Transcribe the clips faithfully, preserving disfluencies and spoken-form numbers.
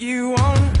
you want.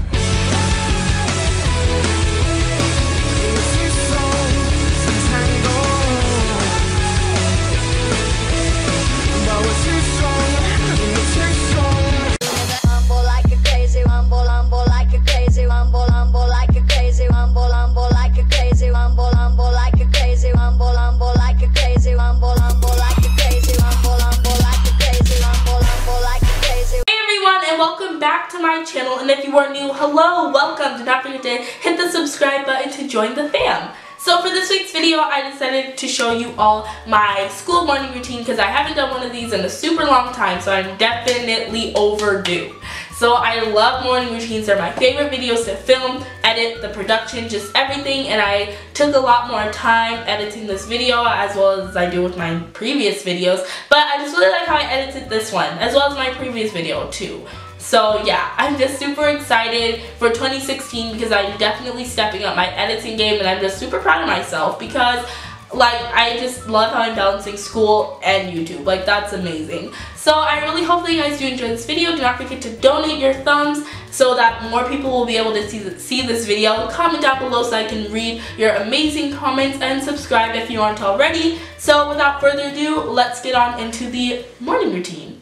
Channel, and if you are new, hello, welcome. Do not forget to hit the subscribe button to join the fam. So for this week's video, I decided to show you all my school morning routine because I haven't done one of these in a super long time, so I'm definitely overdue. So I love morning routines. They're my favorite videos to film, edit, the production, just everything, and I took a lot more time editing this video as well as I do with my previous videos, but I just really like how I edited this one as well as my previous video too. So yeah, I'm just super excited for twenty sixteen because I'm definitely stepping up my editing game, and I'm just super proud of myself because like I just love how I'm balancing school and YouTube. Like, that's amazing. So I really hope that you guys do enjoy this video. Do not forget to donate your thumbs so that more people will be able to see, th see this video. Comment down below so I can read your amazing comments, and subscribe if you aren't already. So without further ado, let's get on into the morning routine.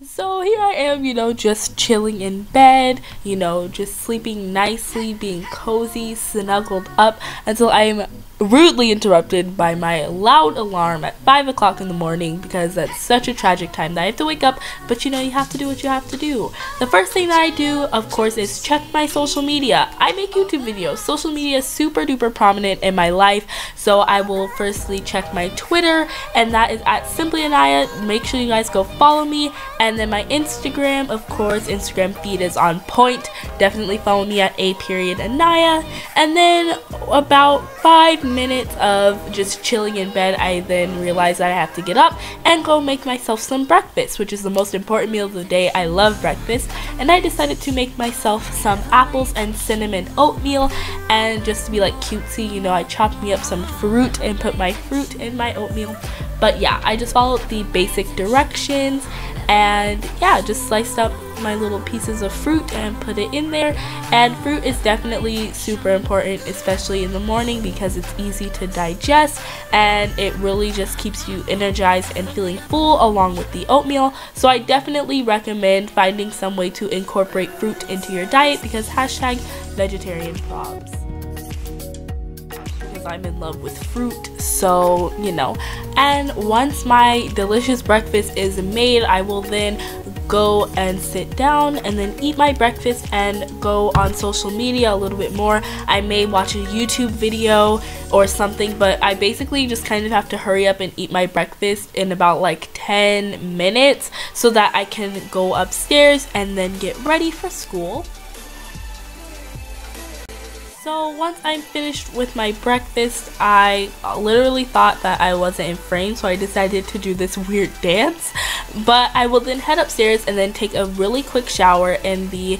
So here I am, you know, just chilling in bed, you know, just sleeping nicely, being cozy, snuggled up, until I am rudely interrupted by my loud alarm at five o'clock in the morning, because that's such a tragic time that I have to wake up, but you know, you have to do what you have to do. The first thing that I do, of course, is check my social media. I make YouTube videos. Social media is super duper prominent in my life, so I will firstly check my Twitter, and that is at Simply Anaya. Make sure you guys go follow me. And then my Instagram, of course, Instagram feed is on point. Definitely follow me at a period Anaya. And then about five minutes of just chilling in bed, I then realized that I have to get up and go make myself some breakfast, which is the most important meal of the day. I love breakfast, and I decided to make myself some apples and cinnamon oatmeal. And just to be like cutesy, you know, I chopped me up some fruit and put my fruit in my oatmeal. But yeah, I just followed the basic directions, and yeah, just sliced up my little pieces of fruit and put it in there. And fruit is definitely super important, especially in the morning, because it's easy to digest and it really just keeps you energized and feeling full along with the oatmeal. So I definitely recommend finding some way to incorporate fruit into your diet, because hashtag vegetarian bobs. I'm in love with fruit, so you know. And once my delicious breakfast is made, I will then go and sit down and then eat my breakfast and go on social media a little bit more. I may watch a YouTube video or something, but I basically just kind of have to hurry up and eat my breakfast in about like ten minutes so that I can go upstairs and then get ready for school. So once I'm finished with my breakfast, I literally thought that I wasn't in frame, so I decided to do this weird dance. But I will then head upstairs and then take a really quick shower, and the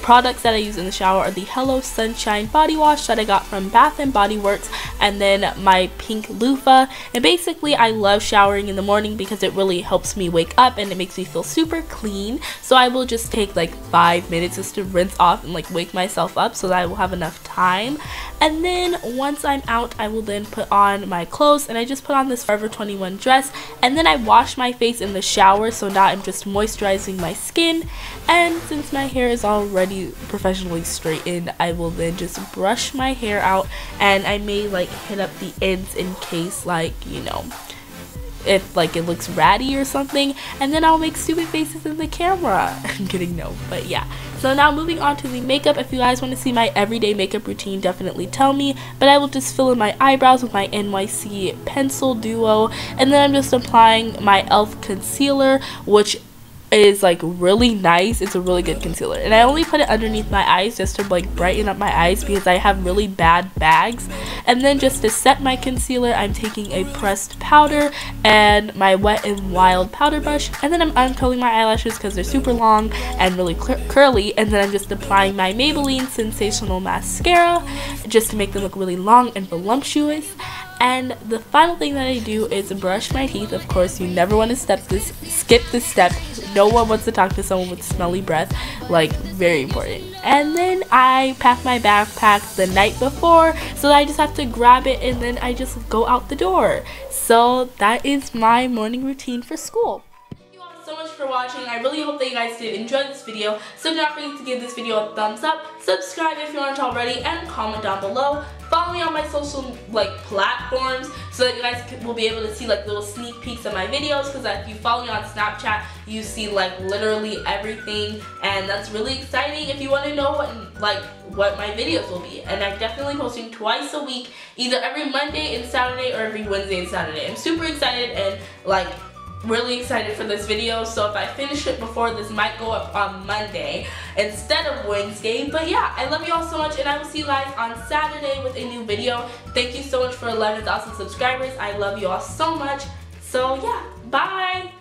products that I use in the shower are the Hello Sunshine body wash that I got from Bath and Body Works, and then my pink loofah. And basically, I love showering in the morning because it really helps me wake up and it makes me feel super clean. So I will just take like five minutes just to rinse off and like wake myself up so that I will have enough time. And then once I'm out, I will then put on my clothes, and I just put on this forever twenty-one dress, and then I wash my face in the shower, so now I'm just moisturizing my skin. And since my hair is already professionally straightened, I will then just brush my hair out, and I may like hit up the ends in case, like, you know, if like it looks ratty or something, and then I'll make stupid faces in the camera. I'm kidding, no, but yeah. So now moving on to the makeup. If you guys want to see my everyday makeup routine, definitely tell me, but I will just fill in my eyebrows with my N Y C pencil duo, and then I'm just applying my elf concealer, which is like really nice. It's a really good concealer, and I only put it underneath my eyes just to like brighten up my eyes because I have really bad bags. And then just to set my concealer, I'm taking a pressed powder and my Wet and Wild powder brush, and then I'm uncombing my eyelashes because they're super long and really curly, and then I'm just applying my Maybelline Sensational Mascara just to make them look really long and voluptuous. And the final thing that I do is brush my teeth. Of course, you never want to step this skip this step. No one wants to talk to someone with smelly breath. Like, very important. And then I pack my backpack the night before, so that I just have to grab it and then I just go out the door. So that is my morning routine for school. For watching. I really hope that you guys did enjoy this video, so do not forget to give this video a thumbs up, subscribe if you aren't already, and comment down below. Follow me on my social like platforms so that you guys will be able to see like little sneak peeks of my videos, because if you follow me on Snapchat you see like literally everything, and that's really exciting if you want to know what like what my videos will be. And I'm definitely posting twice a week, either every Monday and Saturday or every Wednesday and Saturday. I'm super excited and like really excited for this video, so if I finish it before this might go up on Monday instead of Wednesday. But yeah, I love you all so much and I will see you guys on Saturday with a new video. Thank you so much for eleven thousand subscribers. I love you all so much. So yeah, bye.